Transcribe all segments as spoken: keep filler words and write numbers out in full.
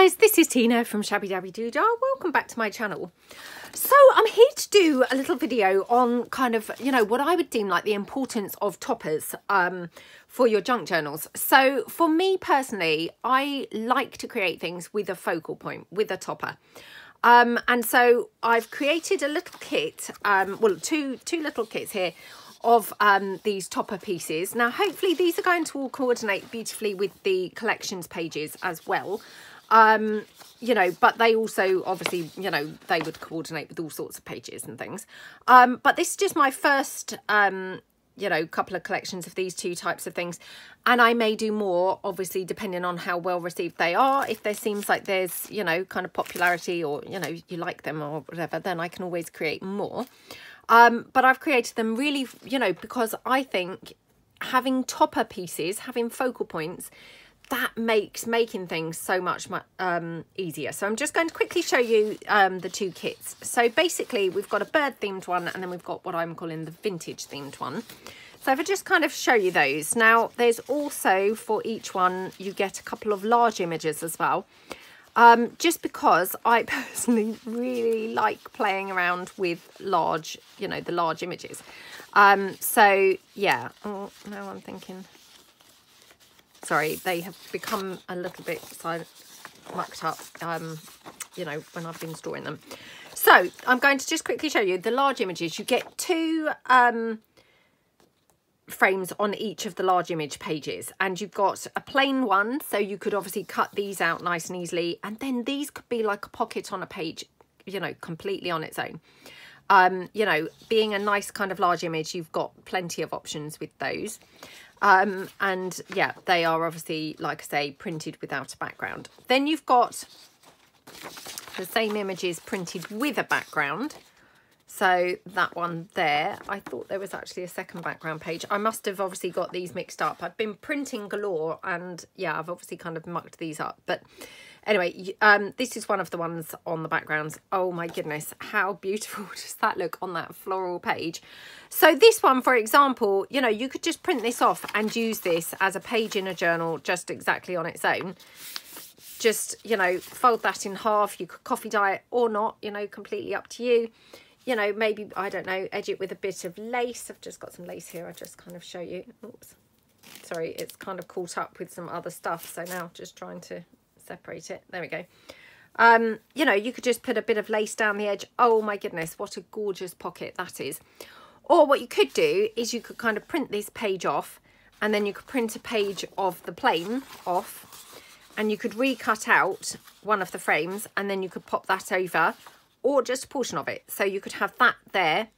guys, this is Tina from Shabby Dabby Doo-Dah. Welcome back to my channel. So I'm here to do a little video on kind of, you know, what I would deem like the importance of toppers um, for your junk journals. So for me personally, I like to create things with a focal point, with a topper. Um, and so I've created a little kit, um, well, two, two little kits here of um, these topper pieces. Now, hopefully these are going to all coordinate beautifully with the collections pages as well. Um, you know, but they also obviously, you know, they would coordinate with all sorts of pages and things. Um, but this is just my first, um, you know, couple of collections of these two types of things. And I may do more, obviously, depending on how well received they are. If there seems like there's, you know, kind of popularity or, you know, you like them or whatever, then I can always create more. Um, but I've created them really, you know, because I think having topper pieces, having focal points, that makes making things so much um, easier. So I'm just going to quickly show you um, the two kits. So basically we've got a bird themed one, and then we've got what I'm calling the vintage themed one. So if I just kind of show you those. Now there's also, for each one, you get a couple of large images as well. Um, just because I personally really like playing around with large, you know, the large images. Um, so yeah, oh, now I'm thinking... Sorry, they have become a little bit mucked up, um, you know, when I've been storing them. So I'm going to just quickly show you the large images. You get two um, frames on each of the large image pages, and you've got a plain one. So you could obviously cut these out nice and easily. And then these could be like a pocket on a page, you know, completely on its own. Um, you know, being a nice kind of large image, you've got plenty of options with those. Um, and yeah, they are obviously, like I say, printed without a background. Then you've got the same images printed with a background. So that one there, I thought there was actually a second background page. I must have obviously got these mixed up. I've been printing galore, and yeah, I've obviously kind of mucked these up. But anyway, um, this is one of the ones on the backgrounds. Oh my goodness, how beautiful does that look on that floral page? So this one, for example, you know, you could just print this off and use this as a page in a journal just exactly on its own. Just, you know, fold that in half. You could coffee dye it or not, you know, completely up to you. You know, maybe, I don't know, edge it with a bit of lace. I've just got some lace here. I'll just kind of show you. Oops. Sorry, it's kind of caught up with some other stuff. So now just trying to separate it. There we go. Um, you know, you could just put a bit of lace down the edge. Oh my goodness, what a gorgeous pocket that is. Or what you could do is you could kind of print this page off, and then you could print a page of the plain off, and you could recut out one of the frames, and then you could pop that over, or just a portion of it. So you could have that there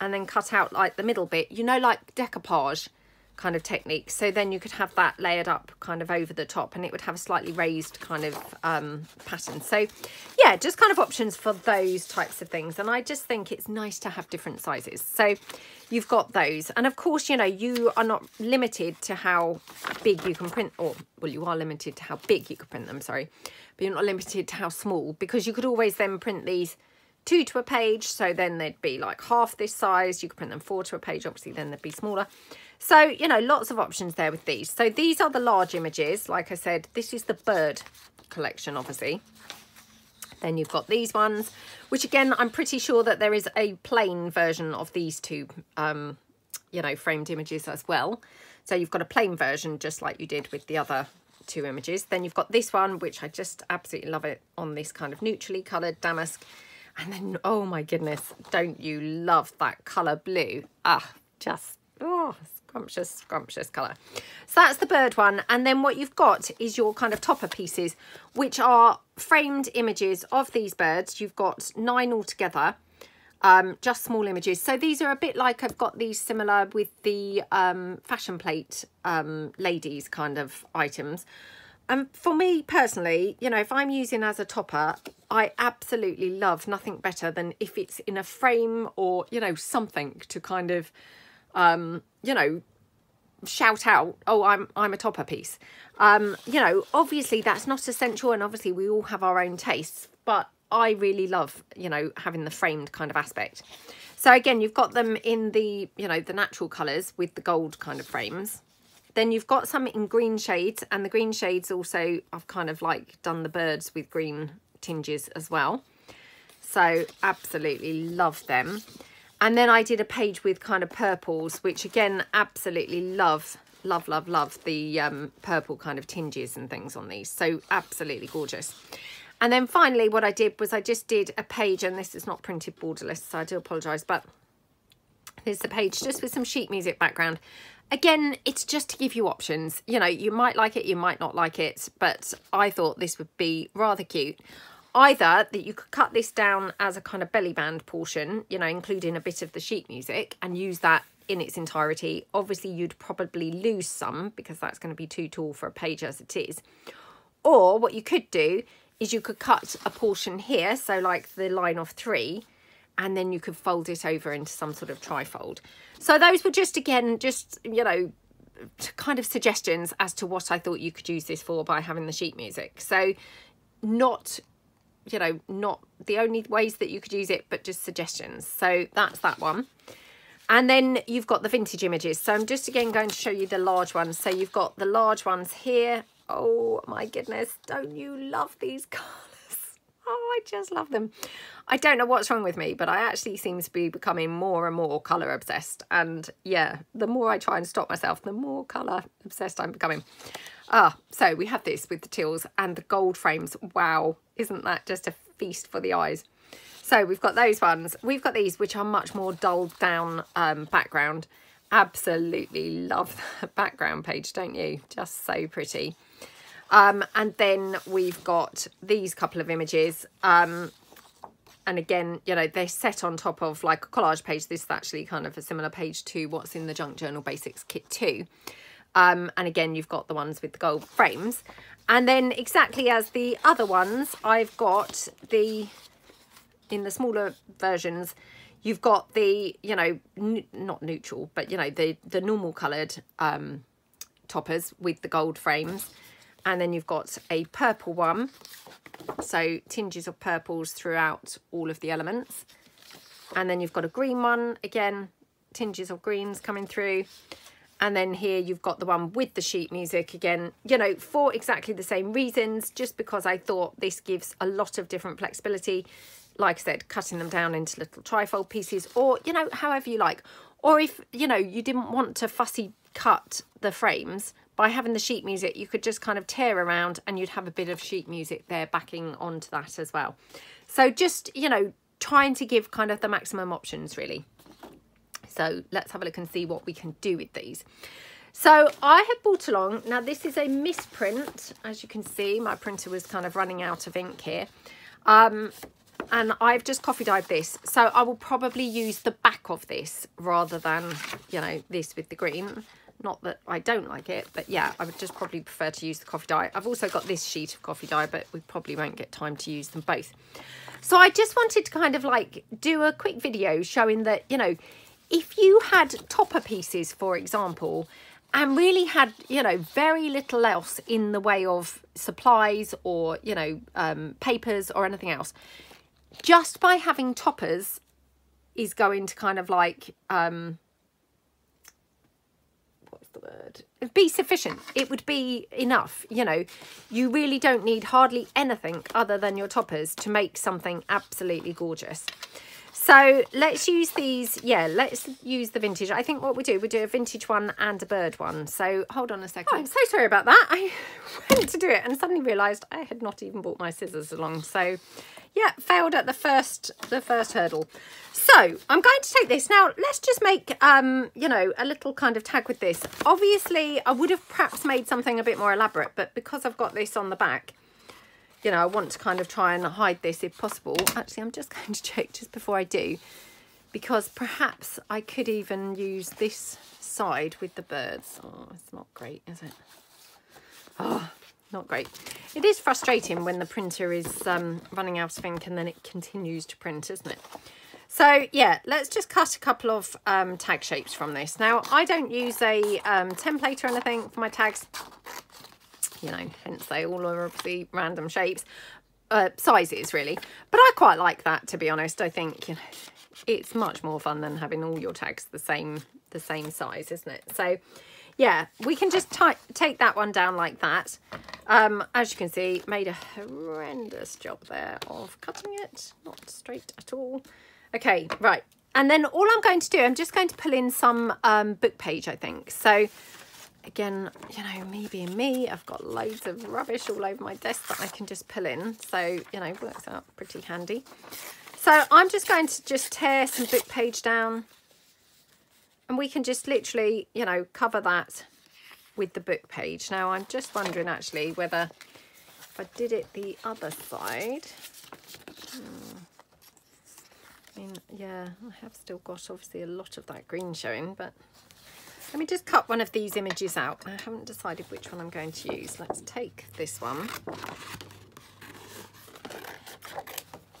and then cut out like the middle bit, you know, like decoupage kind of technique. So then you could have that layered up kind of over the top, and it would have a slightly raised kind of um, pattern. So yeah, just kind of options for those types of things. And I just think it's nice to have different sizes. So you've got those. And of course, you know, you are not limited to how big you can print, or well, you are limited to how big you could print them, sorry. But you're not limited to how small, because you could always then print these two to a page, so then they'd be like half this size. You could print them four to a page, obviously then they'd be smaller. So, you know, lots of options there with these. So these are the large images. Like I said, this is the bird collection, obviously. Then you've got these ones, which again, I'm pretty sure that there is a plain version of these two, um, you know, framed images as well. So you've got a plain version, just like you did with the other two images. Then you've got this one, which I just absolutely love it, on this kind of neutrally coloured damask. And then, oh my goodness, don't you love that colour blue? Ah, just, oh, scrumptious, scrumptious colour. So that's the bird one. And then what you've got is your kind of topper pieces, which are framed images of these birds. You've got nine altogether, um, just small images. So these are a bit like, I've got these similar with the um, fashion plate um, ladies kind of items. And um, for me personally, you know, if I'm using as a topper, I absolutely love nothing better than if it's in a frame or, you know, something to kind of, um, you know, shout out, oh, I'm, I'm a topper piece. Um, you know, obviously that's not essential, and obviously we all have our own tastes, but I really love, you know, having the framed kind of aspect. So again, you've got them in the, you know, the natural colours with the gold kind of frames. Then you've got some in green shades, and the green shades also, I've kind of like done the birds with green tinges as well. So absolutely love them. And then I did a page with kind of purples, which again, absolutely love, love, love, love the um, purple kind of tinges and things on these. So absolutely gorgeous. And then finally what I did was I just did a page, and this is not printed borderless, so I do apologise, but there's the page just with some sheet music background. Again, it's just to give you options. You know, you might like it, you might not like it, but I thought this would be rather cute. Either that you could cut this down as a kind of belly band portion, you know, including a bit of the sheet music, and use that in its entirety. Obviously, you'd probably lose some because that's going to be too tall for a page as it is. Or what you could do is you could cut a portion here, so like the line of three, and then you could fold it over into some sort of trifold. So those were just, again, just, you know, kind of suggestions as to what I thought you could use this for by having the sheet music. So not... you know, not the only ways that you could use it, but just suggestions. So that's that one. And then you've got the vintage images. So I'm just again going to show you the large ones. So you've got the large ones here. Oh my goodness, don't you love these colours? Oh, I just love them. I don't know what's wrong with me, but I actually seem to be becoming more and more colour obsessed. And yeah, the more I try and stop myself, the more colour obsessed I'm becoming. Ah, so we have this with the teals and the gold frames. Wow, isn't that just a feast for the eyes? So we've got those ones. We've got these, which are much more dulled down um, background. Absolutely love that background page, don't you? Just so pretty. Um, and then we've got these couple of images. Um, and again, you know, they're set on top of like a collage page. This is actually kind of a similar page to what's in the Junk Journal Basics Kit Two. Um, and again, you've got the ones with the gold frames. And then exactly as the other ones, I've got the, in the smaller versions, you've got the, you know, not neutral, but, you know, the, the normal coloured um, toppers with the gold frames. And then you've got a purple one. So tinges of purples throughout all of the elements. And then you've got a green one, again, tinges of greens coming through. And then here you've got the one with the sheet music again, you know, for exactly the same reasons, just because I thought this gives a lot of different flexibility. Like I said, cutting them down into little trifold pieces, or, you know, however you like. Or if, you know, you didn't want to fussy cut the frames, by having the sheet music, you could just kind of tear around and you'd have a bit of sheet music there backing onto that as well. So just, you know, trying to give kind of the maximum options, really. So let's have a look and see what we can do with these. So I have brought along, now this is a misprint, as you can see, my printer was kind of running out of ink here. Um, and I've just coffee dyed this. So I will probably use the back of this rather than, you know, this with the green. Not that I don't like it, but yeah, I would just probably prefer to use the coffee dye. I've also got this sheet of coffee dye, but we probably won't get time to use them both. So I just wanted to kind of like do a quick video showing that, you know, if you had topper pieces, for example, and really had, you know, very little else in the way of supplies or, you know, um, papers or anything else, just by having toppers is going to kind of like, um, what's the word? It'd be sufficient. It would be enough, you know. You really don't need hardly anything other than your toppers to make something absolutely gorgeous. So let's use these, yeah, let's use the vintage. I think what we do, we do a vintage one and a bird one. So hold on a second. Oh, I'm so sorry about that. I went to do it and suddenly realised I had not even brought my scissors along. So yeah, failed at the first, the first hurdle. So I'm going to take this. Now let's just make, um, you know, a little kind of tag with this. Obviously I would have perhaps made something a bit more elaborate, but because I've got this on the back, you know, I want to kind of try and hide this if possible. Actually, I'm just going to check just before I do, because perhaps I could even use this side with the birds. Oh, it's not great, is it? Oh, not great. It is frustrating when the printer is um, running out of ink and then it continues to print, isn't it? So yeah, let's just cut a couple of um, tag shapes from this. Now, I don't use a um, template or anything for my tags. You know, hence they all are obviously random shapes, uh, sizes really. But I quite like that, to be honest. I think, you know, it's much more fun than having all your tags the same, the same size, isn't it? So yeah, we can just take that one down like that. Um, as you can see, made a horrendous job there of cutting it, not straight at all. Okay, right. And then all I'm going to do, I'm just going to pull in some um, book page, I think. So again, you know, me being me, I've got loads of rubbish all over my desk that I can just pull in. So, you know, works out pretty handy. So I'm just going to just tear some book page down, and we can just literally, you know, cover that with the book page. Now I'm just wondering actually whether if I did it the other side. Hmm. I mean, yeah, I have still got obviously a lot of that green showing, but let me just cut one of these images out. I haven't decided which one I'm going to use. Let's take this one.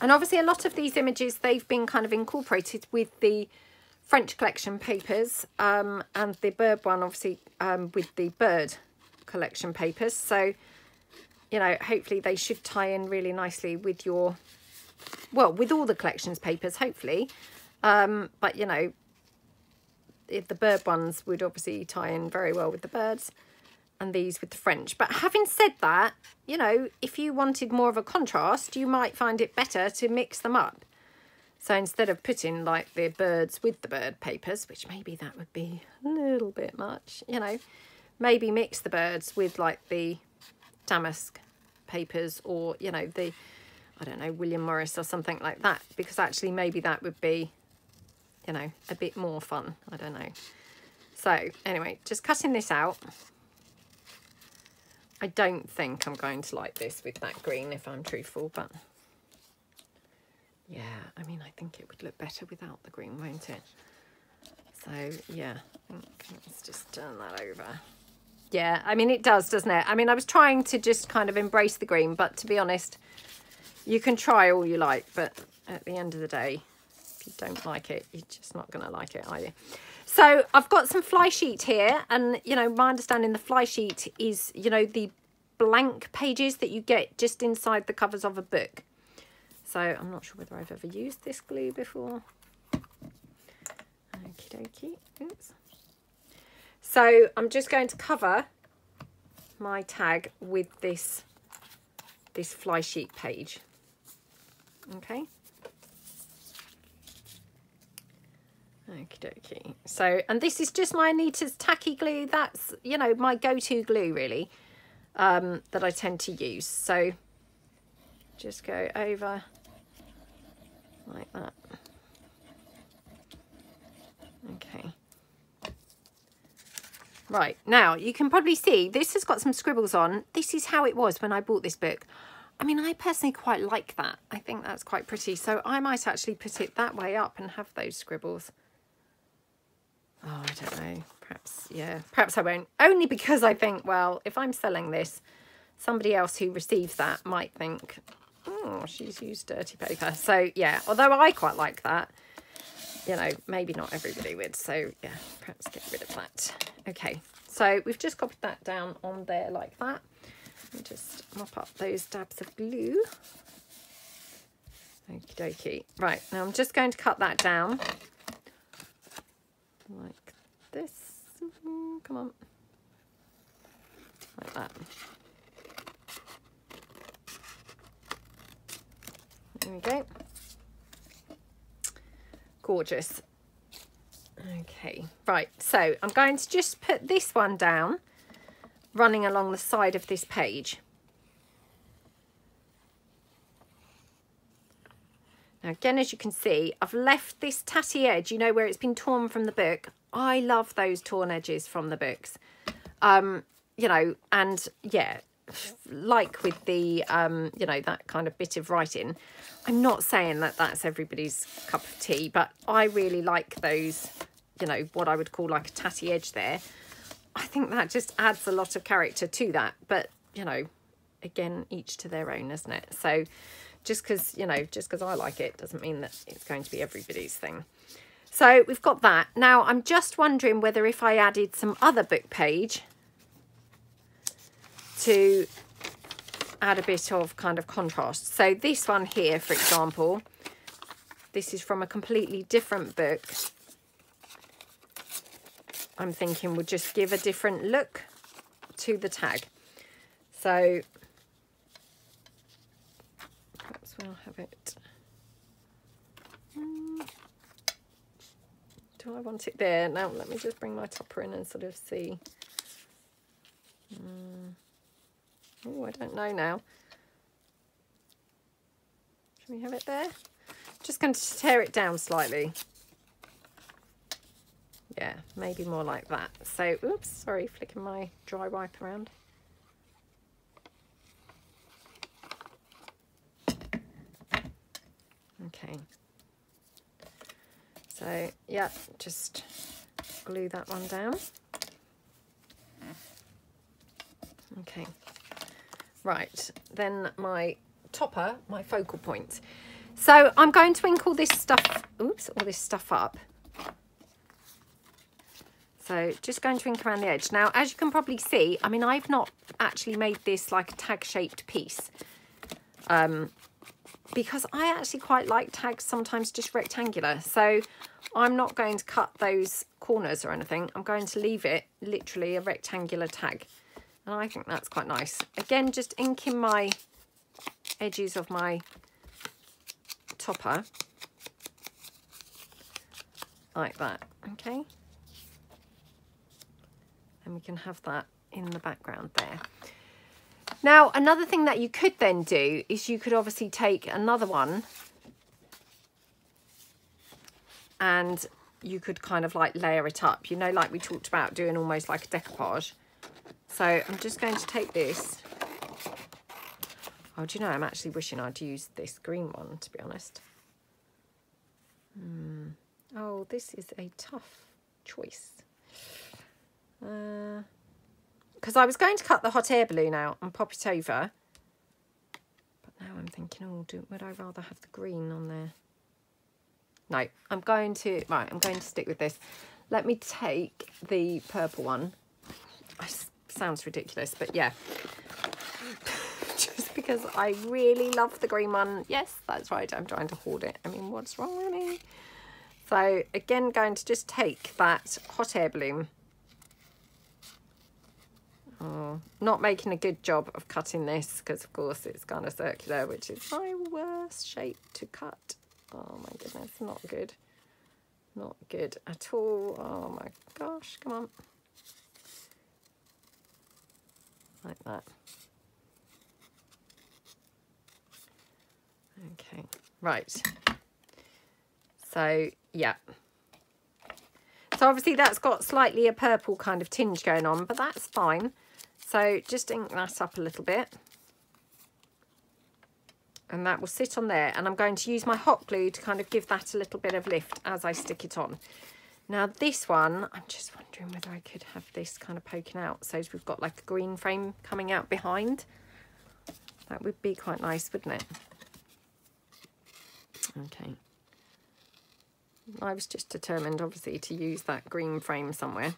And obviously a lot of these images, they've been kind of incorporated with the French collection papers, um, and the bird one obviously um, with the bird collection papers. So, you know, hopefully they should tie in really nicely with your, well, with all the collections papers, hopefully. Um, but, you know, if the bird ones would obviously tie in very well with the birds, and these with the French. But having said that, you know, if you wanted more of a contrast, you might find it better to mix them up. So instead of putting like the birds with the bird papers, which maybe that would be a little bit much, you know, maybe mix the birds with like the damask papers, or, you know, the, I don't know, William Morris or something like that, because actually maybe that would be, you know, a bit more fun. I don't know. So anyway, just cutting this out. I don't think I'm going to like this with that green, if I'm truthful, but yeah, I mean, I think it would look better without the green, won't it? So yeah, I think let's just turn that over. Yeah, I mean, it does, doesn't it? I mean, I was trying to just kind of embrace the green, but to be honest, you can try all you like, but at the end of the day, if you don't like it, you're just not going to like it, are you? So I've got some fly sheet here, and, you know, my understanding the fly sheet is, you know, the blank pages that you get just inside the covers of a book. So I'm not sure whether I've ever used this glue before. Okie dokie. Oops. So I'm just going to cover my tag with this, this fly sheet page. Okay. Okie dokie. So, and this is just my Anita's tacky glue. That's, you know, my go-to glue really, um, that I tend to use. So just go over like that. Okay. Right, now you can probably see this has got some scribbles on. This is how it was when I bought this book. I mean, I personally quite like that. I think that's quite pretty. So I might actually put it that way up and have those scribbles. Oh, I don't know. Perhaps, yeah, perhaps I won't. Only because I think, well, if I'm selling this, somebody else who receives that might think, oh, she's used dirty paper. So yeah, although I quite like that, you know, maybe not everybody would. So yeah, perhaps get rid of that. Okay, so we've just copied that down on there like that. Let me just mop up those dabs of glue. Okie dokie. Right, now I'm just going to cut that down like this. Come on. Like that. There we go. Gorgeous. Okay, right, so I'm going to just put this one down running along the side of this page. Now again, as you can see, I've left this tatty edge, you know, where it's been torn from the book. I love those torn edges from the books, um, you know, and yeah, like with the, um, you know, that kind of bit of writing. I'm not saying that that's everybody's cup of tea, but I really like those, you know, what I would call like a tatty edge there. I think that just adds a lot of character to that, but, you know, again, each to their own, isn't it? So just because, you know, just because I like it doesn't mean that it's going to be everybody's thing. So we've got that. Now I'm just wondering whether if I added some other book page to add a bit of kind of contrast. So this one here, for example, this is from a completely different book. I'm thinking will just give a different look to the tag. So perhaps we'll have it. Mm. Do I want it there? Now let me just bring my topper in and sort of see. Mm. Oh, I don't know now. Can we have it there? Just going to tear it down slightly. Yeah, maybe more like that. So, oops, sorry, flicking my dry wipe around. Okay. So, yeah, just glue that one down. Okay. Right, then my topper, my focal point. So I'm going to ink all this stuff, oops, all this stuff up. So just going to ink around the edge. Now, as you can probably see, I mean, I've not actually made this like a tag-shaped piece um, because I actually quite like tags sometimes just rectangular. So I'm not going to cut those corners or anything. I'm going to leave it literally a rectangular tag. And I think that's quite nice. Again, just inking my edges of my topper like that, okay? And we can have that in the background there. Now, another thing that you could then do is you could obviously take another one and you could kind of like layer it up, you know, like we talked about doing almost like a decoupage. So I'm just going to take this. Oh, do you know, I'm actually wishing I'd used this green one, to be honest. Hmm. Oh, this is a tough choice. Because uh, I was going to cut the hot air balloon out and pop it over. But now I'm thinking, oh, do, would I rather have the green on there? No, I'm going to, right, I'm going to stick with this. Let me take the purple one. It sounds ridiculous, but yeah. Just because I really love the green one. Yes, that's right, I'm trying to hoard it. I mean, what's wrong with me? So again, going to just take that hot air balloon. Oh, not making a good job of cutting this because of course it's kind of circular, which is my worst shape to cut. Oh my goodness, not good. Not good at all. Oh my gosh, come on. Like that. Okay, right. So, yeah. So obviously that's got slightly a purple kind of tinge going on, but that's fine. So just ink that up a little bit. And that will sit on there. And I'm going to use my hot glue to kind of give that a little bit of lift as I stick it on. Now this one, I'm just wondering whether I could have this kind of poking out so we've got like a green frame coming out behind. That would be quite nice, wouldn't it? Okay. I was just determined, obviously, to use that green frame somewhere.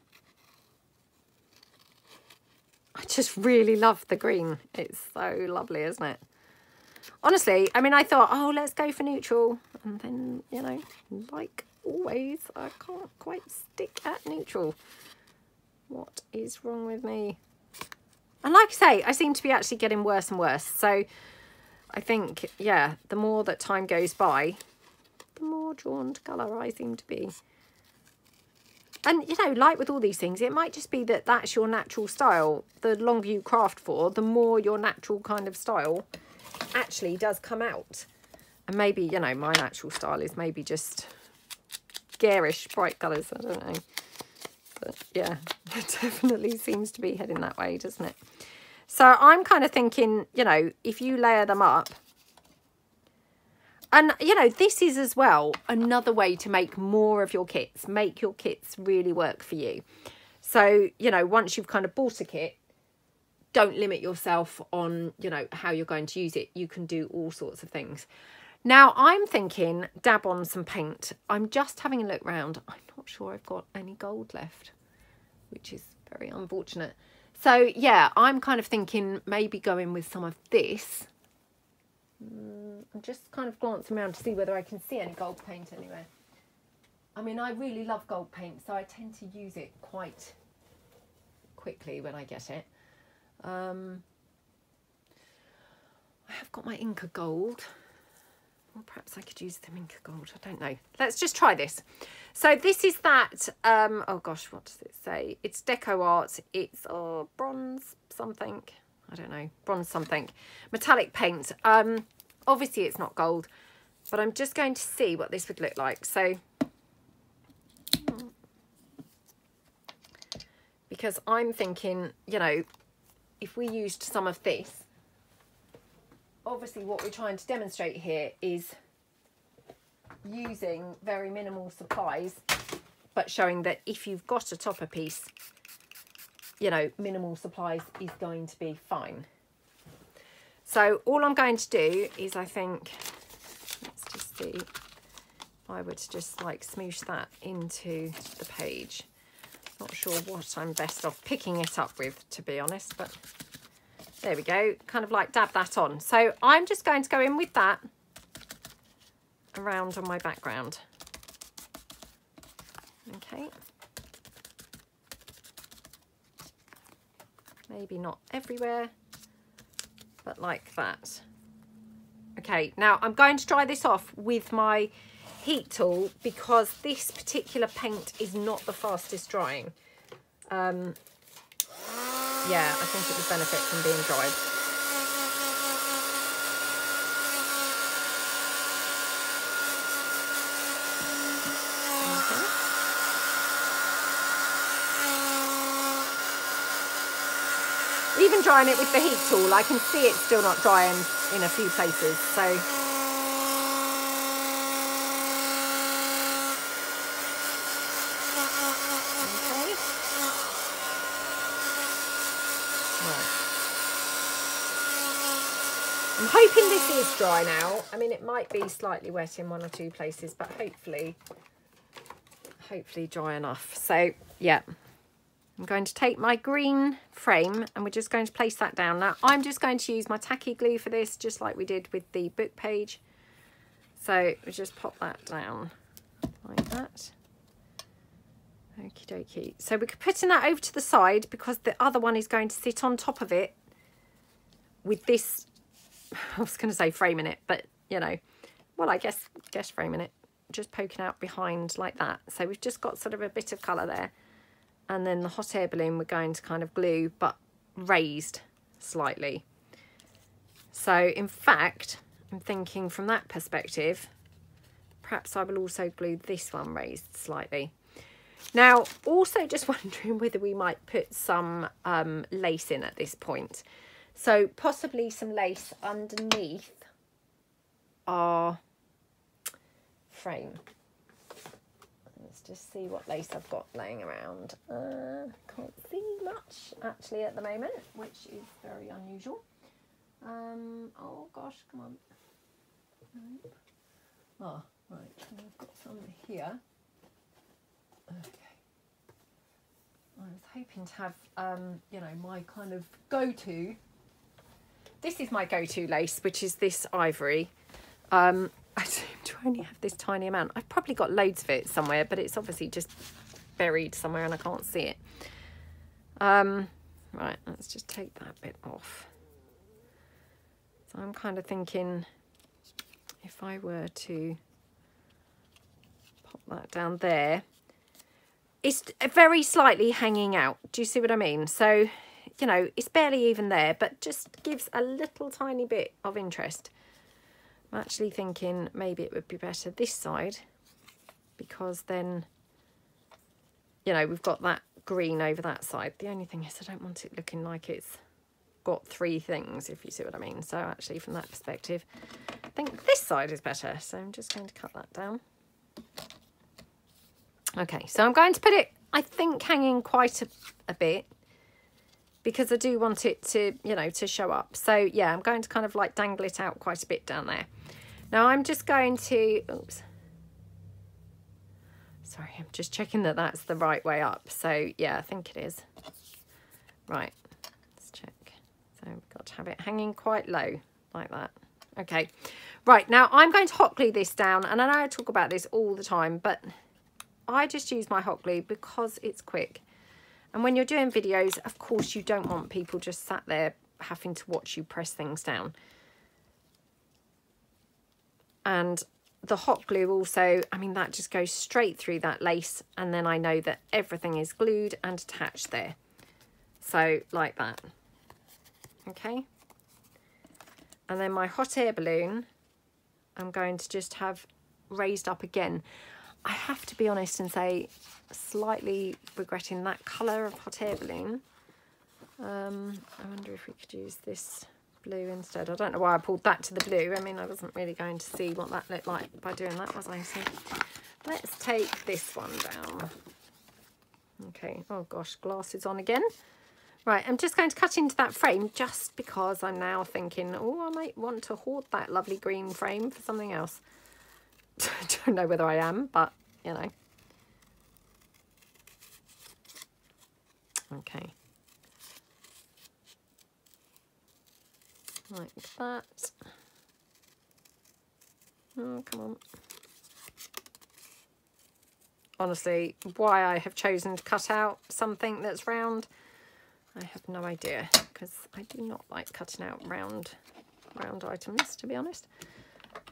I just really love the green. It's so lovely, isn't it? Honestly, I mean, I thought, oh, let's go for neutral. And then, you know, like always, I can't quite stick at neutral. What is wrong with me? And like I say, I seem to be actually getting worse and worse. So I think, yeah, the more that time goes by, the more drawn to colour I seem to be. And, you know, like with all these things, it might just be that that's your natural style. The longer you craft for, the more your natural kind of style actually does come out. And maybe, you know, my natural style is maybe just garish bright colours, I don't know, but yeah, it definitely seems to be heading that way, doesn't it? So I'm kind of thinking, you know, if you layer them up, and you know, this is as well another way to make more of your kits, make your kits really work for you. So, you know, once you've kind of bought a kit, don't limit yourself on, you know, how you're going to use it. You can do all sorts of things. Now, I'm thinking dab on some paint. I'm just having a look round. I'm not sure I've got any gold left, which is very unfortunate. So, yeah, I'm kind of thinking maybe going with some of this. Mm, I'm just kind of glancing around to see whether I can see any gold paint anywhere. I mean, I really love gold paint, so I tend to use it quite quickly when I get it. Um, I have got my Inca Gold. Or perhaps I could use the Inca Gold, I don't know. Let's just try this. So this is that, um, oh gosh, what does it say? It's Deco Art, it's oh, bronze something. I don't know, bronze something. Metallic paint. Um, obviously it's not gold, but I'm just going to see what this would look like. So, because I'm thinking, you know, if we used some of this, obviously what we're trying to demonstrate here is using very minimal supplies, but showing that if you've got a topper piece, you know, minimal supplies is going to be fine. So all I'm going to do is, I think, let's just see, I would just like smoosh that into the page. Not sure what I'm best off picking it up with, to be honest, but there we go, kind of like dab that on. So I'm just going to go in with that around on my background. Okay. Maybe not everywhere, but like that. Okay, now I'm going to dry this off with my heat tool because this particular paint is not the fastest drying. Um, Yeah, I think it would benefit from being dried. Okay. Even drying it with the heat tool, I can see it's still not drying in a few places, so... I'm hoping this is dry now. I mean, it might be slightly wet in one or two places, but hopefully, hopefully dry enough. So, yeah, I'm going to take my green frame and we're just going to place that down. Now, I'm just going to use my tacky glue for this, just like we did with the book page. So, we just pop that down like that. Okie dokie. So, we're putting that over to the side because the other one is going to sit on top of it with this... I was going to say framing it, but you know, well, I guess, guess framing it, just poking out behind like that. So we've just got sort of a bit of colour there. And then the hot air balloon, we're going to kind of glue, but raised slightly. So in fact, I'm thinking from that perspective, perhaps I will also glue this one raised slightly. Now, also just wondering whether we might put some um, lace in at this point. So possibly some lace underneath our frame. Let's just see what lace I've got laying around. Uh, can't see much actually at the moment, which is very unusual. Um, oh gosh, come on. Nope. Ah, right, so I've got some here. Okay. I was hoping to have, um, you know, my kind of go-to. This is my go-to lace, which is this ivory. Um, I seem to only have this tiny amount. I've probably got loads of it somewhere, but it's obviously just buried somewhere and I can't see it. Um, right, let's just take that bit off. So I'm kind of thinking if I were to pop that down there, it's very slightly hanging out. Do you see what I mean? So, you know, it's barely even there, but just gives a little tiny bit of interest. I'm actually thinking maybe it would be better this side because then, you know, we've got that green over that side. The only thing is I don't want it looking like it's got three things, if you see what I mean. So actually from that perspective, I think this side is better. So I'm just going to cut that down. Okay, so I'm going to put it, I think, hanging quite a, a bit because I do want it to, you know, to show up. So, yeah, I'm going to kind of like dangle it out quite a bit down there. Now, I'm just going to, oops. Sorry, I'm just checking that that's the right way up. So, yeah, I think it is. Right, let's check. So, we've got to have it hanging quite low like that. Okay, right, now I'm going to hot glue this down. And I know I talk about this all the time, but... I just use my hot glue because it's quick. And when you're doing videos, of course, you don't want people just sat there having to watch you press things down. And the hot glue also, I mean, that just goes straight through that lace, and then I know that everything is glued and attached there. So like that. Okay. And then my hot air balloon, I'm going to just have raised up again. I have to be honest and say, slightly regretting that colour of hot air balloon. Um, I wonder if we could use this blue instead. I don't know why I pulled that to the blue. I mean, I wasn't really going to see what that looked like by doing that, was I? So let's take this one down. Okay, oh gosh, glasses on again. Right, I'm just going to cut into that frame just because I'm now thinking, oh, I might want to hoard that lovely green frame for something else. I don't know whether I am, but, you know. Okay. Like that. Oh, come on. Honestly, why I have chosen to cut out something that's round, I have no idea, because I do not like cutting out round round items, to be honest.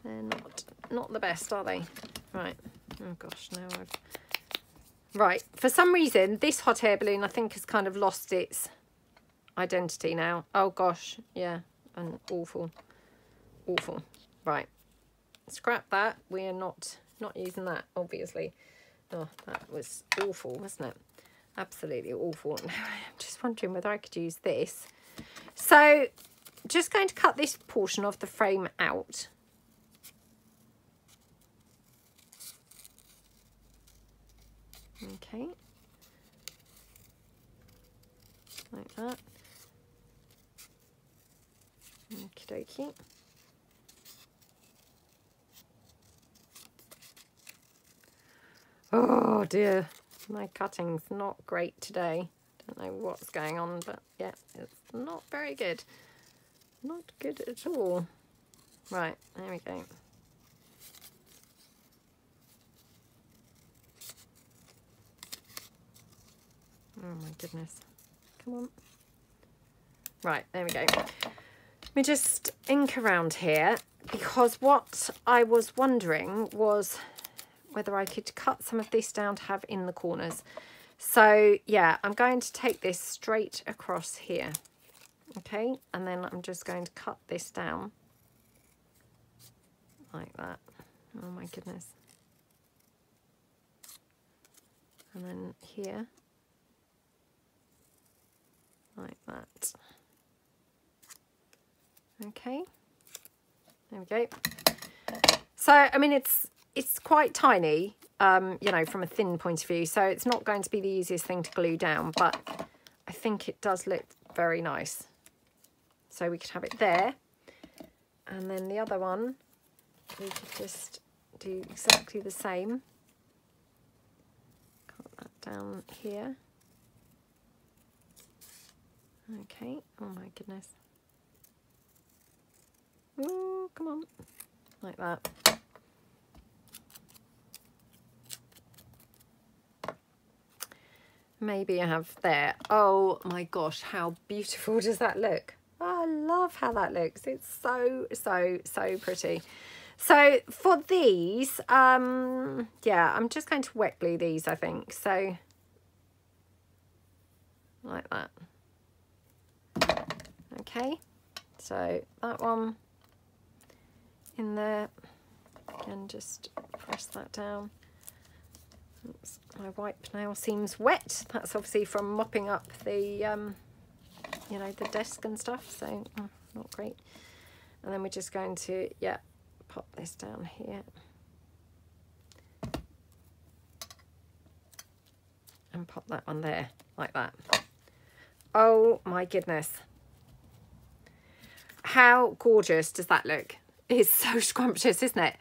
They're not not the best, are they? Right. Oh gosh, now I've... Right, for some reason this hot air balloon I think has kind of lost its identity now. Oh gosh, yeah, and awful. Awful. Right. Scrap that. We are not not using that, obviously. Oh, that was awful, wasn't it? Absolutely awful. Now I'm just wondering whether I could use this. So just going to cut this portion of the frame out. Okay. Like that. Okie dokie. Oh dear. My cutting's not great today. Don't know what's going on, but yeah, it's not very good. Not good at all. Right, there we go. Oh my goodness. Come on. Right, there we go. Let me just ink around here, because what I was wondering was whether I could cut some of this down to have in the corners. So yeah, I'm going to take this straight across here. Okay, and then I'm just going to cut this down like that. Oh my goodness. And then here, like that. Okay, there we go. So, I mean, it's It's quite tiny, um, you know, from a thin point of view, so it's not going to be the easiest thing to glue down, but I think it does look very nice. So we could have it there, and then the other one, we could just do exactly the same. Cut that down here. Okay, oh my goodness. Ooh, come on, like that. Maybe I have there. Oh my gosh, how beautiful does that look? Oh, I love how that looks. It's so, so, so pretty. So for these, um, yeah, I'm just going to wet glue these, I think. So like that. Okay, so that one in there, and just press that down. Oops, my wipe now seems wet. That's obviously from mopping up the, um, you know, the desk and stuff. So oh, not great. And then we're just going to, yeah, pop this down here. And pop that on there, like that. Oh my goodness. How gorgeous does that look? It's so scrumptious, isn't it?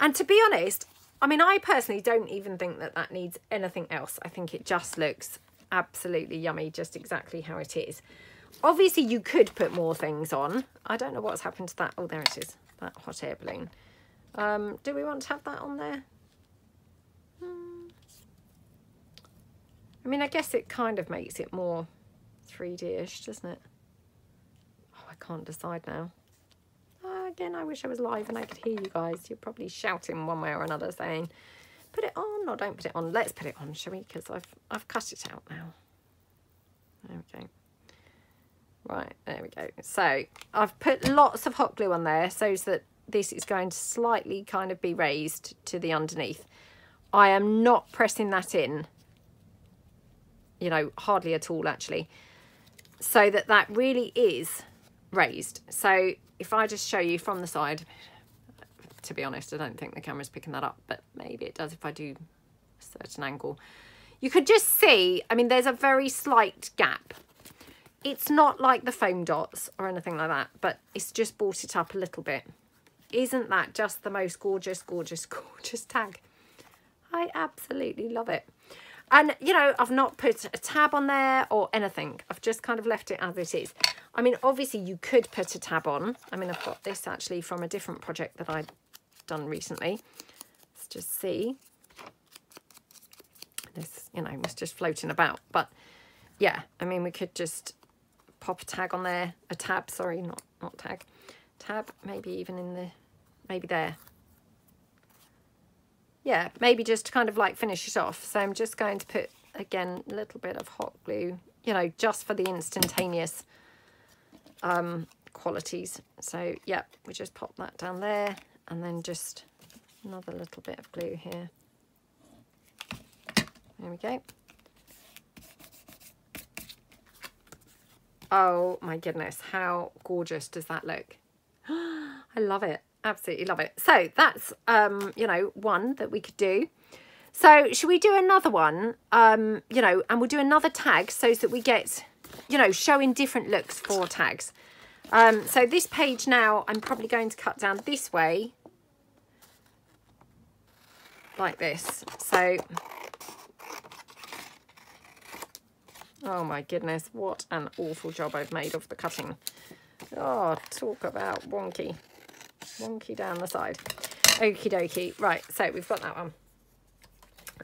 And to be honest, I mean, I personally don't even think that that needs anything else. I think it just looks absolutely yummy, just exactly how it is. Obviously, you could put more things on. I don't know what's happened to that. Oh, there it is, that hot air balloon. Um, do we want to have that on there? Mm, I mean, I guess it kind of makes it more three D-ish, doesn't it? Oh, I can't decide now. Uh, again, I wish I was live and I could hear you guys. You're probably shouting one way or another saying, put it on or don't put it on. Let's put it on, shall we? Because I've, I've cut it out now. There we go. Right, there we go. So I've put lots of hot glue on there so that this is going to slightly kind of be raised to the underneath. I am not pressing that in, you know, hardly at all actually, so that that really is raised. So if I just show you from the side, to be honest, I don't think the camera's picking that up, but maybe it does if I do a certain angle. You could just see, I mean, there's a very slight gap. It's not like the foam dots or anything like that, but it's just brought it up a little bit. Isn't that just the most gorgeous, gorgeous, gorgeous tag? I absolutely love it. And, you know, I've not put a tab on there or anything. I've just kind of left it as it is. I mean, obviously you could put a tab on. I mean, I've got this actually from a different project that I've done recently. Let's just see. This, you know, was just floating about. But, yeah, I mean, we could just pop a tag on there. A tab, sorry, not, not tag. Tab, maybe even in the, maybe there. Yeah, maybe just to kind of like finish it off. So I'm just going to put, again, a little bit of hot glue, you know, just for the instantaneous um, qualities. So, yeah, we just pop that down there and then just another little bit of glue here. There we go. Oh, my goodness, how gorgeous does that look? I love it. Absolutely love it. So that's, um, you know, one that we could do. So should we do another one, um, you know, and we'll do another tag so that we get, you know, showing different looks for tags. Um, so this page now, I'm probably going to cut down this way, like this. So, oh my goodness, what an awful job I've made of the cutting. Oh, talk about wonky. Wonky down the side. Okie dokie. Right, so we've got that one.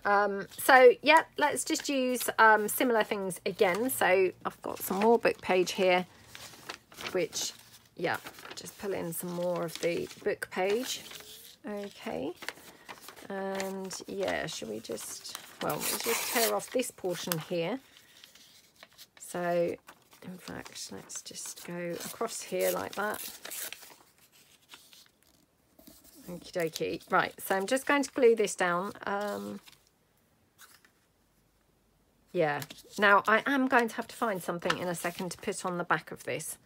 Um, so, yeah, let's just use um, similar things again. So I've got some more book page here, which, yeah, just pull in some more of the book page. Okay. And, yeah, should we just, well, we'll just tear off this portion here. So, in fact, let's just go across here like that. Okie dokie. Right, so I'm just going to glue this down. Um, yeah, now I am going to have to find something in a second to put on the back of this,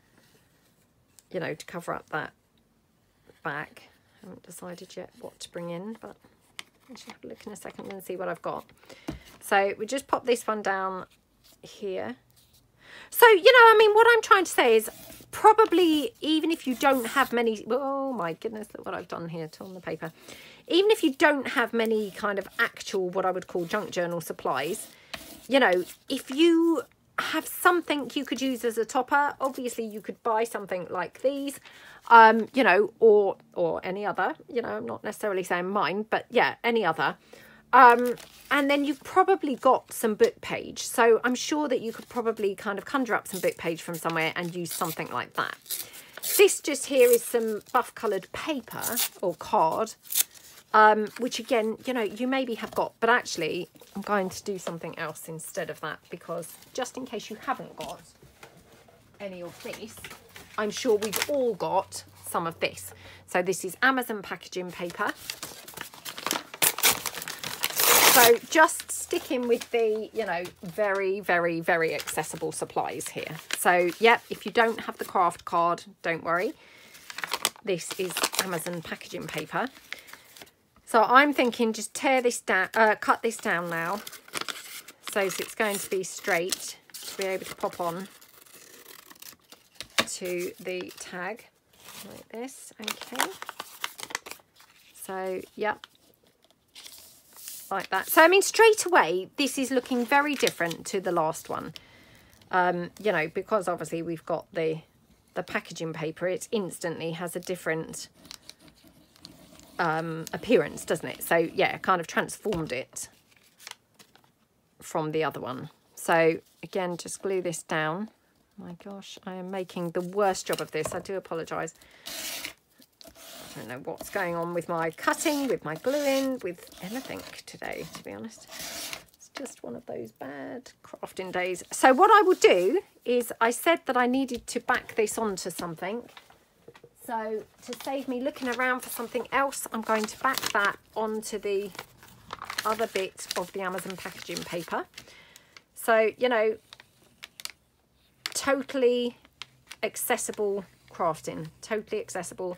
you know, to cover up that back. I haven't decided yet what to bring in, but I should have a look in a second and see what I've got. So we just pop this one down here. So, you know, I mean, what I'm trying to say is, probably, even if you don't have many, oh my goodness, look what I've done here, torn the paper. Even if you don't have many kind of actual, what I would call junk journal supplies, you know, if you have something you could use as a topper, obviously you could buy something like these, um, you know, or, or any other, you know, I'm not necessarily saying mine, but yeah, any other. Um, and then you've probably got some book page. So I'm sure that you could probably kind of conjure up some book page from somewhere and use something like that. This just here is some buff coloured paper or card, um, which again, you know, you maybe have got, but actually I'm going to do something else instead of that, because just in case you haven't got any of this, I'm sure we've all got some of this. So this is Amazon packaging paper. So just sticking with the, you know, very, very, very accessible supplies here. So, yeah, if you don't have the craft card, don't worry. This is Amazon packaging paper. So I'm thinking just tear this down, uh, cut this down now. So it's going to be straight to be able to pop on to the tag like this. Okay. So, yeah. Like that. So I mean, straight away this is looking very different to the last one, um you know, because obviously we've got the the packaging paper. It instantly has a different um appearance, doesn't it? So yeah, kind of transformed it from the other one. So again, just glue this down. My gosh, I am making the worst job of this. I do apologise. I don't know what's going on with my cutting, with my gluing, with anything today, to be honest. It's just one of those bad crafting days. So what I will do is, I said that I needed to back this onto something. So to save me looking around for something else, I'm going to back that onto the other bit of the Amazon packaging paper. So, you know, totally accessible crafting, totally accessible.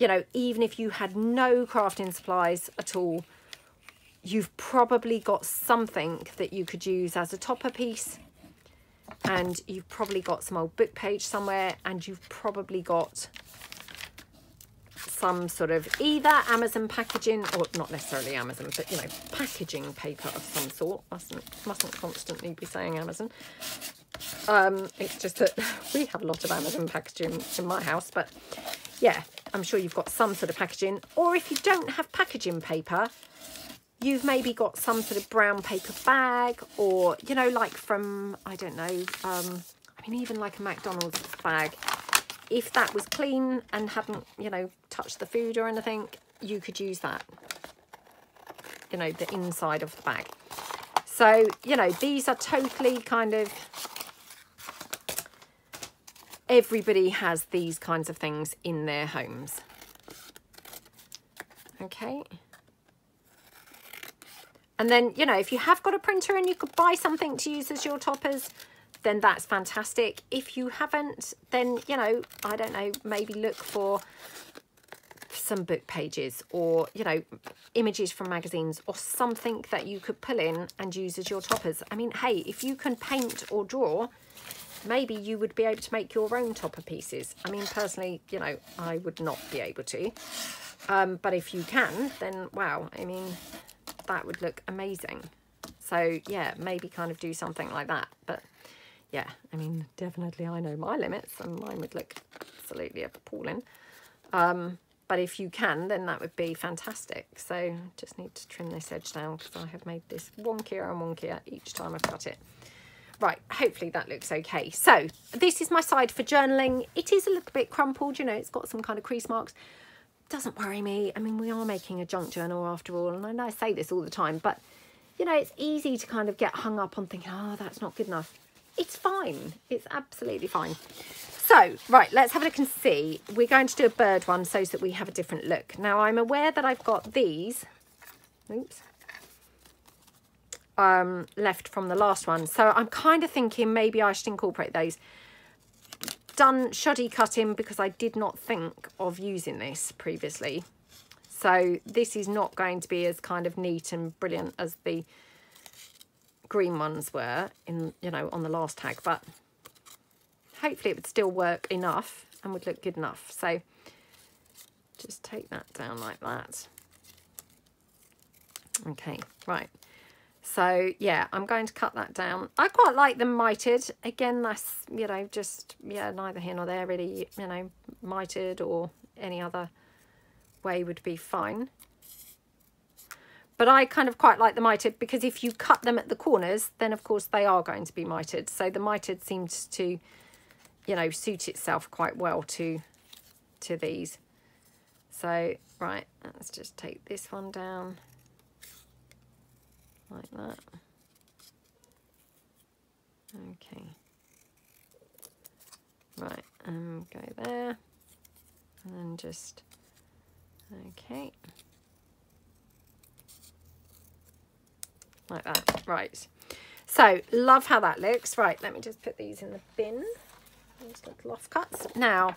You know, even if you had no crafting supplies at all, you've probably got something that you could use as a topper piece. And you've probably got some old book page somewhere, and you've probably got some sort of either Amazon packaging, or not necessarily Amazon, but, you know, packaging paper of some sort. Mustn't, mustn't constantly be saying Amazon. Um, it's just that we have a lot of Amazon packaging in my house, but yeah, I'm sure you've got some sort of packaging. Or if you don't have packaging paper, you've maybe got some sort of brown paper bag, or, you know, like from, I don't know, um, I mean, even like a McDonald's bag. If that was clean and hadn't, you know, touched the food or anything, you could use that, you know, the inside of the bag. So, you know, these are totally kind of, everybody has these kinds of things in their homes. Okay. And then, you know, if you have got a printer and you could buy something to use as your toppers, then that's fantastic. If you haven't, then, you know, I don't know, maybe look for some book pages, or, you know, images from magazines or something that you could pull in and use as your toppers. I mean, hey, if you can paint or draw, maybe you would be able to make your own topper pieces. I mean, personally, you know, I would not be able to. Um, but if you can, then wow, I mean, that would look amazing. So yeah, maybe kind of do something like that. But yeah, I mean, definitely I know my limits, and mine would look absolutely appalling. Um, but if you can, then that would be fantastic. So just need to trim this edge down, because I have made this wonkier and wonkier each time I've cut it. Right, hopefully that looks okay. So this is my side for journaling. It is a little bit crumpled, you know, it's got some kind of crease marks. Doesn't worry me. I mean, we are making a junk journal after all, and I know I say this all the time, but you know, it's easy to kind of get hung up on thinking, oh, that's not good enough. It's fine, it's absolutely fine. So right, let's have a look and see. We're going to do a bird one so that we have a different look. Now I'm aware that I've got these, oops, um left from the last one, so I'm kind of thinking maybe I should incorporate those. Done shoddy cutting because I did not think of using this previously, so this is not going to be as kind of neat and brilliant as the green ones were in, you know, on the last tag, but hopefully it would still work enough and would look good enough. So just take that down like that. Okay, right, so yeah, I'm going to cut that down. I quite like them mitered. Again, that's, you know, just, yeah, neither here nor there really, you know, mitered or any other way would be fine. But I kind of quite like the mitered, because if you cut them at the corners, then of course they are going to be mitered. So the mitered seems to, you know, suit itself quite well to, to these. So right, let's just take this one down. Like that. Okay. Right, um, go there. And then just, okay. Like that, right. So, love how that looks. Right, let me just put these in the bin. These little off cuts. Now,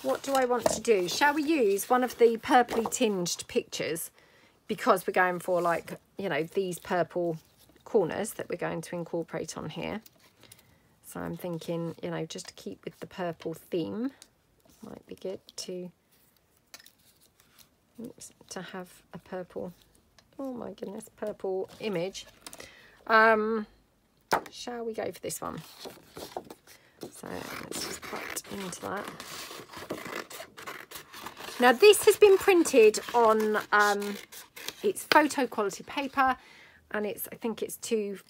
what do I want to do? Shall we use one of the purpley tinged pictures? Because we're going for, like, you know, these purple corners that we're going to incorporate on here. So I'm thinking, you know, just to keep with the purple theme, might be good to, oops, to have a purple, oh my goodness, purple image. Um, shall we go for this one? So let's just cut into that. Now this has been printed on, um, it's photo quality paper, and it's, I think it's two,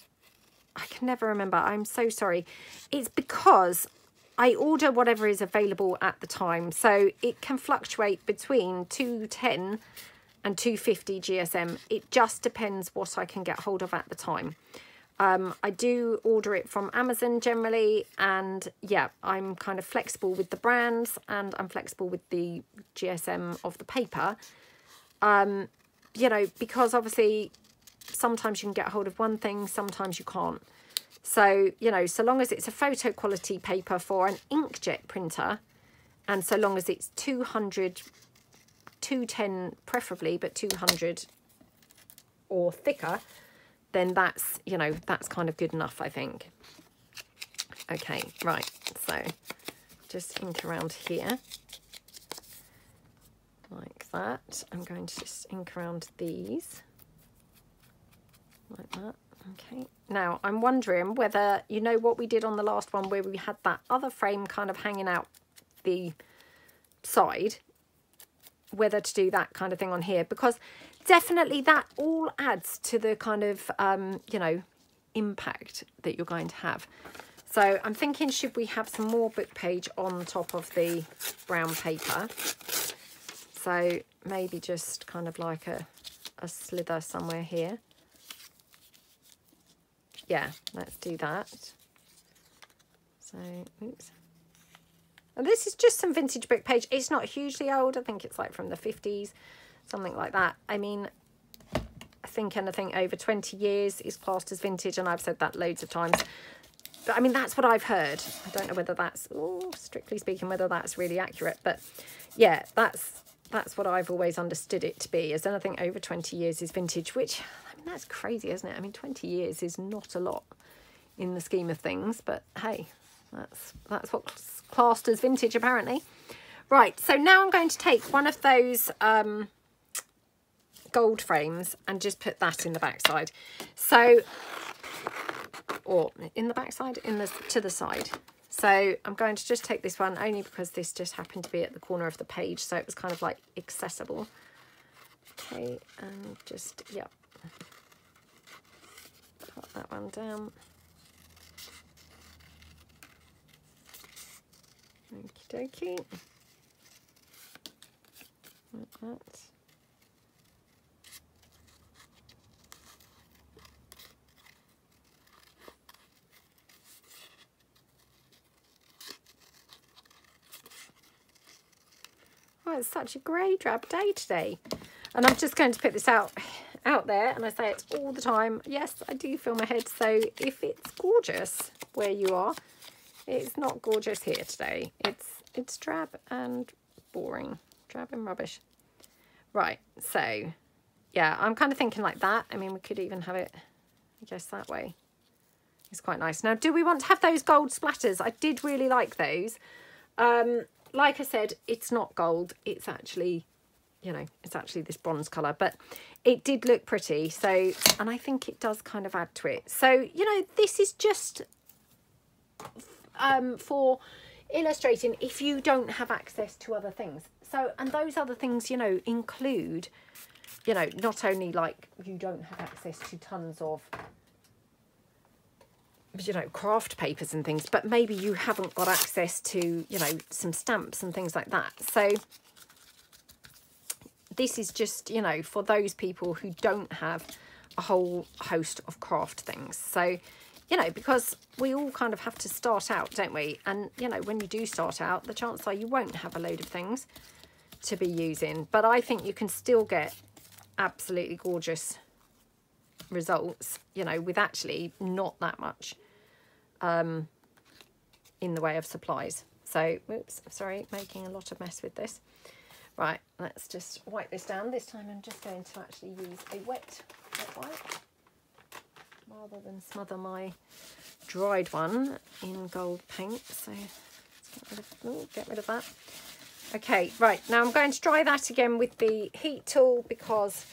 I can never remember, I'm so sorry. It's because I order whatever is available at the time, so it can fluctuate between two ten and two fifty G S M. It just depends what I can get hold of at the time. Um, I do order it from Amazon generally, and yeah, I'm kind of flexible with the brands and I'm flexible with the G S M of the paper. Um, you know, because obviously sometimes you can get hold of one thing, sometimes you can't. So, you know, so long as it's a photo quality paper for an inkjet printer, and so long as it's two hundred, two ten preferably, but two hundred or thicker, then that's, you know, that's kind of good enough, I think. Okay, right, so just ink around here like that. I'm going to just ink around these like that. Okay, now I'm wondering whether, you know what we did on the last one where we had that other frame kind of hanging out the side, whether to do that kind of thing on here, because definitely that all adds to the kind of, um, you know, impact that you're going to have. So I'm thinking, should we have some more book page on top of the brown paper? So maybe just kind of like a, a slither somewhere here. Yeah, let's do that. So, oops. And this is just some vintage book page. It's not hugely old. I think it's like from the fifties. Something like that. I mean, I think anything over twenty years is classed as vintage, and I've said that loads of times. But I mean, that's what I've heard. I don't know whether that's, ooh, strictly speaking, whether that's really accurate. But yeah, that's that's what I've always understood it to be, as anything over twenty years is vintage, which, I mean, that's crazy, isn't it? I mean, twenty years is not a lot in the scheme of things, but hey, that's, that's what's classed as vintage, apparently. Right, so now I'm going to take one of those... Um, gold frames and just put that in the backside, so or in the backside in the to the side. So I'm going to just take this one only because this just happened to be at the corner of the page, so it was kind of like accessible. Okay, and just, yeah, put that one down. Okie dokie, like that. Oh, it's such a grey drab day today. And I'm just going to put this out out there, and I say it all the time. Yes, I do film ahead, so if it's gorgeous where you are, it's not gorgeous here today. It's it's drab and boring. Drab and rubbish. Right, so yeah, I'm kind of thinking like that. I mean, we could even have it, I guess, that way. It's quite nice. Now, do we want to have those gold splatters? I did really like those. Um Like I said, it's not gold, it's actually, you know, it's actually this bronze colour, but it did look pretty. So, and I think it does kind of add to it. So, you know, this is just um, for illustrating if you don't have access to other things. So, and those other things, you know, include, you know, not only like you don't have access to tons of, you know, craft papers and things, but maybe you haven't got access to, you know, some stamps and things like that. So this is just, you know, for those people who don't have a whole host of craft things. So, you know, because we all kind of have to start out, don't we? And, you know, when you do start out, the chances are you won't have a load of things to be using, but I think you can still get absolutely gorgeous results, you know, with actually not that much um in the way of supplies. So oops, sorry, making a lot of mess with this. Right, let's just wipe this down. This time I'm just going to actually use a wet, wet wipe rather than smother my dried one in gold paint. So let's get rid of, ooh, get rid of that. Okay, right, now I'm going to dry that again with the heat tool, because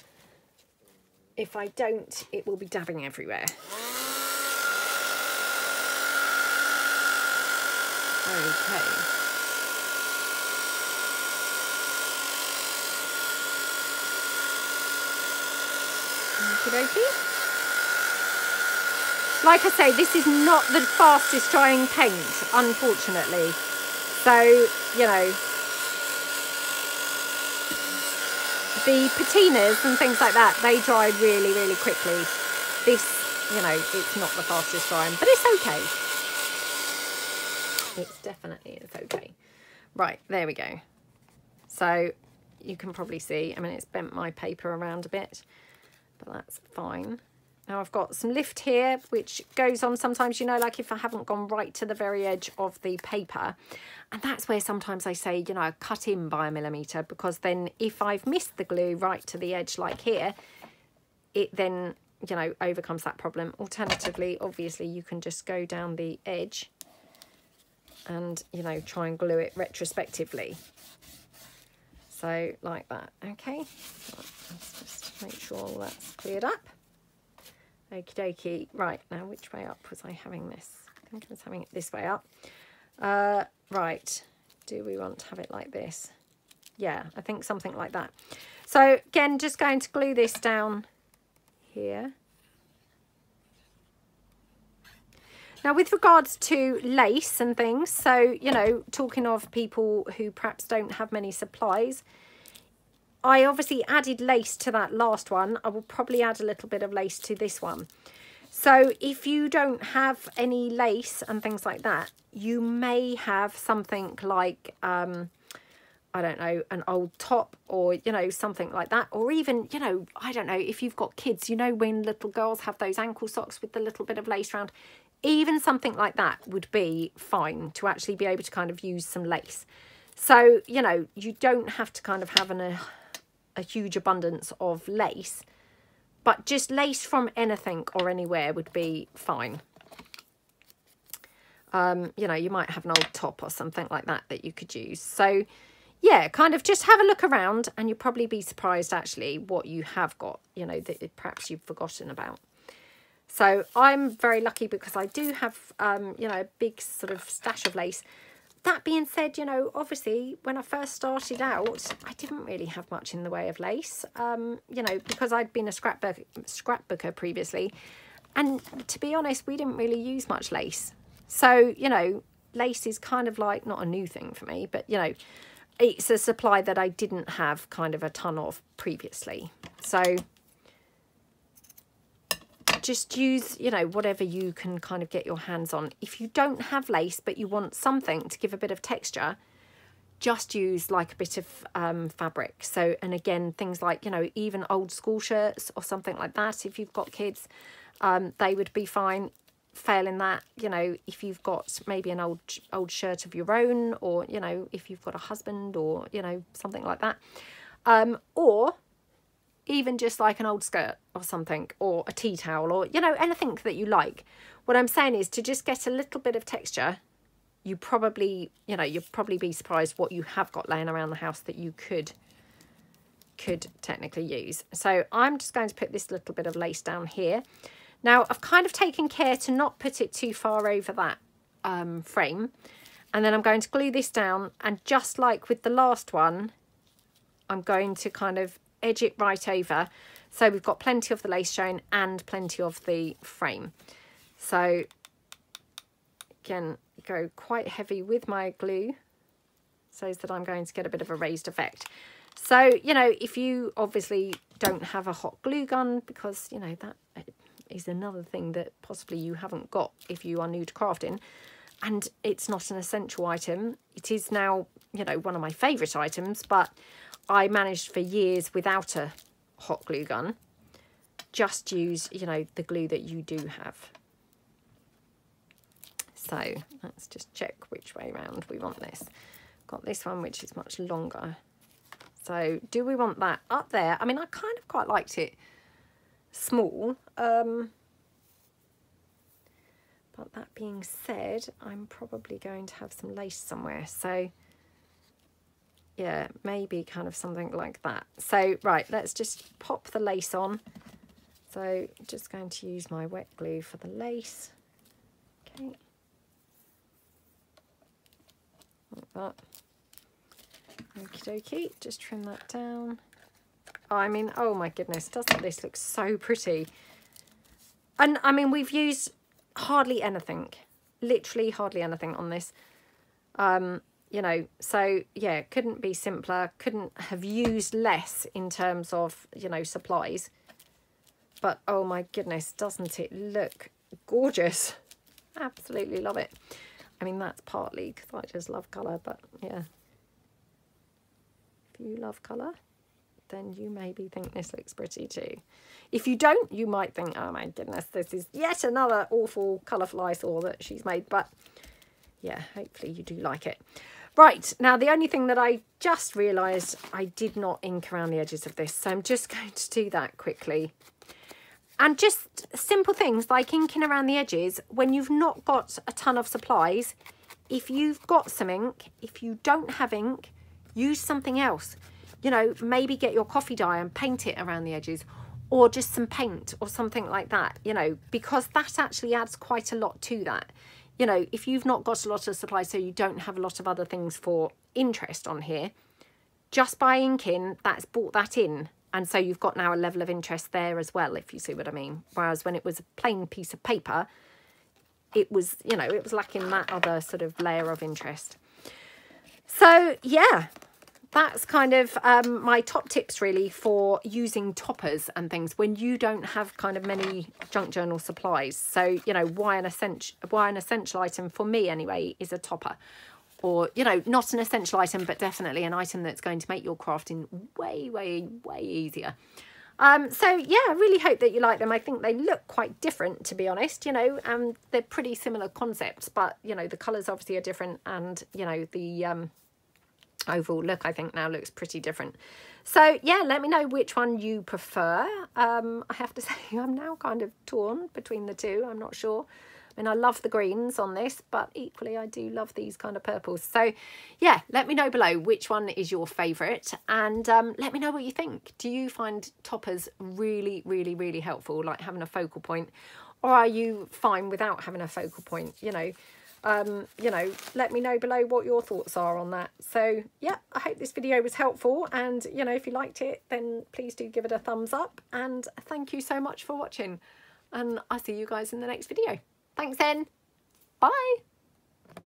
if I don't, it will be dabbing everywhere. Okay. Okie dokie. Like I say, this is not the fastest drying paint, unfortunately. So, you know, the patinas and things like that, they dry really, really quickly. This, you know, it's not the fastest drying, but it's okay. It's definitely, it's okay. Right, there we go. So you can probably see, I mean, it's bent my paper around a bit, but that's fine. Now I've got some lift here, which goes on sometimes, you know, like if I haven't gone right to the very edge of the paper. And that's where sometimes I say, you know, I cut in by a millimetre, because then if I've missed the glue right to the edge like here, it then, you know, overcomes that problem. Alternatively, obviously, you can just go down the edge and, you know, try and glue it retrospectively. So like that, okay. Let's just make sure that's cleared up. Okie dokie. Right, now which way up was I having this? I think I was having it this way up. Uh, right, do we want to have it like this? Yeah, I think something like that. So again, just going to glue this down here. Now with regards to lace and things, so, you know, talking of people who perhaps don't have many supplies, I obviously added lace to that last one. I will probably add a little bit of lace to this one. So if you don't have any lace and things like that, you may have something like, um, I don't know, an old top or, you know, something like that. Or even, you know, I don't know, if you've got kids, you know, when little girls have those ankle socks with the little bit of lace around, even something like that would be fine to actually be able to kind of use some lace. So, you know, you don't have to kind of have an... Uh, a huge abundance of lace, but just lace from anything or anywhere would be fine. Um, you know, you might have an old top or something like that that you could use. So yeah, kind of just have a look around and you'll probably be surprised actually what you have got, you know, that perhaps you've forgotten about. So I'm very lucky because I do have, um, you know, a big sort of stash of lace. That being said, you know, obviously, when I first started out, I didn't really have much in the way of lace, um, you know, because I'd been a scrapbook, scrapbooker previously. And to be honest, we didn't really use much lace. So, you know, lace is kind of like not a new thing for me, but, you know, it's a supply that I didn't have kind of a ton of previously. So just use, you know, whatever you can kind of get your hands on. If you don't have lace but you want something to give a bit of texture, just use like a bit of um, fabric. So, and again, things like, you know, even old school shirts or something like that, if you've got kids, um, they would be fine. Failing that, you know, if you've got maybe an old old shirt of your own, or, you know, if you've got a husband, or, you know, something like that, um, or even just like an old skirt or something, or a tea towel, or, you know, anything that you like. What I'm saying is to just get a little bit of texture. You probably, you know, you'll probably be surprised what you have got laying around the house that you could, could technically use. So I'm just going to put this little bit of lace down here. Now I've kind of taken care to not put it too far over that um, frame. And then I'm going to glue this down. And just like with the last one, I'm going to kind of edge it right over, so we've got plenty of the lace shown and plenty of the frame. So again, go quite heavy with my glue so that I'm going to get a bit of a raised effect. So, you know, if you obviously don't have a hot glue gun, because, you know, that is another thing that possibly you haven't got if you are new to crafting, and it's not an essential item. It is now, you know, one of my favourite items, but I managed for years without a hot glue gun. Just use, you know, the glue that you do have. So let's just check which way round we want this. Got this one, which is much longer. So do we want that up there? I mean, I kind of quite liked it small. Um, but that being said, I'm probably going to have some lace somewhere. So yeah, maybe kind of something like that. So right, let's just pop the lace on. So just going to use my wet glue for the lace. Okay, like that. Okie dokie, just trim that down. I mean, oh my goodness, doesn't this look so pretty? And I mean, we've used hardly anything, literally hardly anything on this. Um, you know, so yeah, couldn't be simpler, couldn't have used less in terms of, you know, supplies. But oh my goodness, doesn't it look gorgeous? Absolutely love it. I mean, that's partly because I just love colour, but yeah. If you love colour, then you maybe think this looks pretty too. If you don't, you might think, oh my goodness, this is yet another awful colourful eyesore that she's made. But yeah, hopefully you do like it. Right, now the only thing that I just realised, I did not ink around the edges of this. So I'm just going to do that quickly. And just simple things like inking around the edges when you've not got a ton of supplies. If you've got some ink, if you don't have ink, use something else. You know, maybe get your coffee dye and paint it around the edges, or just some paint or something like that, you know, because that actually adds quite a lot to that. You know, if you've not got a lot of supplies, so you don't have a lot of other things for interest on here, just by inking, that's brought that in. And so you've got now a level of interest there as well, if you see what I mean. Whereas when it was a plain piece of paper, it was, you know, it was lacking that other sort of layer of interest. So, yeah, that's kind of um, my top tips, really, for using toppers and things when you don't have kind of many junk journal supplies. So, you know, why an essential, why an essential item, for me anyway, is a topper. Or, you know, not an essential item, but definitely an item that's going to make your crafting way, way, way easier. Um, so, yeah, I really hope that you like them. I think they look quite different, to be honest, you know, and they're pretty similar concepts. But, you know, the colours obviously are different, and, you know, the um, overall look, I think, now looks pretty different. So, yeah, let me know which one you prefer. Um, I have to say, I'm now kind of torn between the two. I'm not sure. I mean, I love the greens on this, but equally I do love these kind of purples. So, yeah, let me know below which one is your favourite, and um, let me know what you think. Do you find toppers really, really, really helpful, like having a focal point? Or are you fine without having a focal point, you know? Um, you know, let me know below what your thoughts are on that. So, yeah, I hope this video was helpful. And, you know, if you liked it, then please do give it a thumbs up. And thank you so much for watching. And I'll see you guys in the next video. Thanks then. Bye.